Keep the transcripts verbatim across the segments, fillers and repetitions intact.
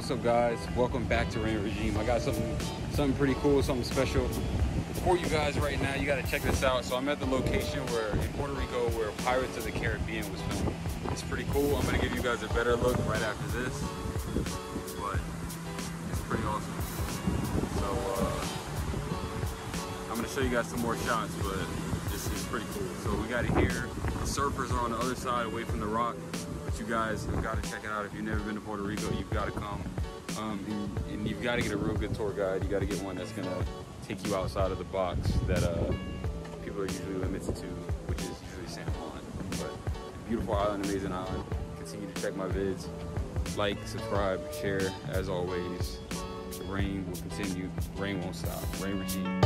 What's up, guys? Welcome back to Reign Regime. I got something something pretty cool, something special for you guys right now. You got to check this out. So I'm at the location where in Puerto Rico where Pirates of the Caribbean was filmed. It's pretty cool. I'm going to give you guys a better look right after this, but it's pretty awesome. So uh, I'm going to show you guys some more shots, but this is pretty cool. So we got it here. The surfers are on the other side away from the rock. You guys have got to check it out. If you've never been to Puerto Rico, you've got to come, um, and, and you've got to get a real good tour guide. You got to get one that's gonna take you outside of the box that uh, people are usually limited to, which is usually San Juan. But beautiful island, amazing island. Continue to check my vids, like, subscribe, share. As always, the rain will continue. Rain won't stop. Reign Regime.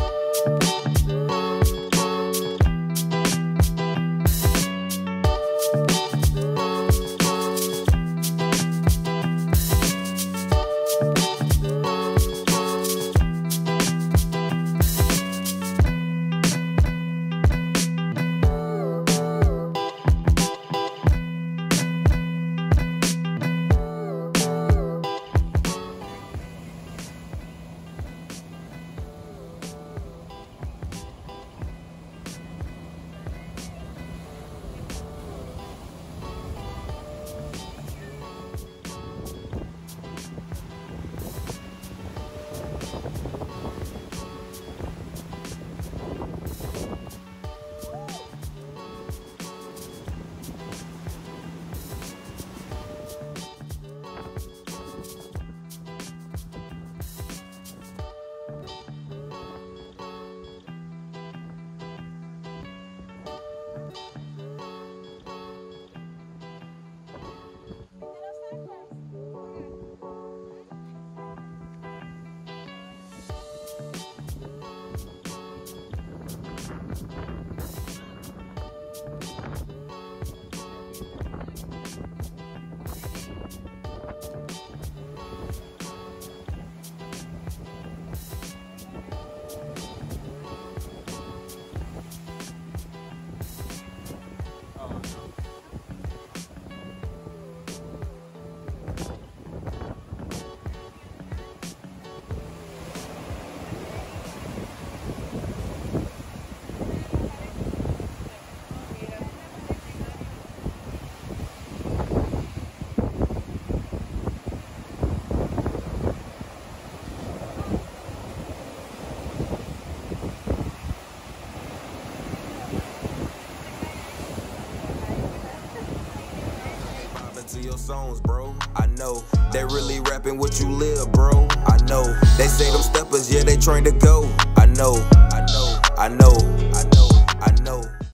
Your songs, bro. I know they really rapping what you live, bro. I know they say them steppers, yeah, they trained to go. I know, I know, I know, I know, I know.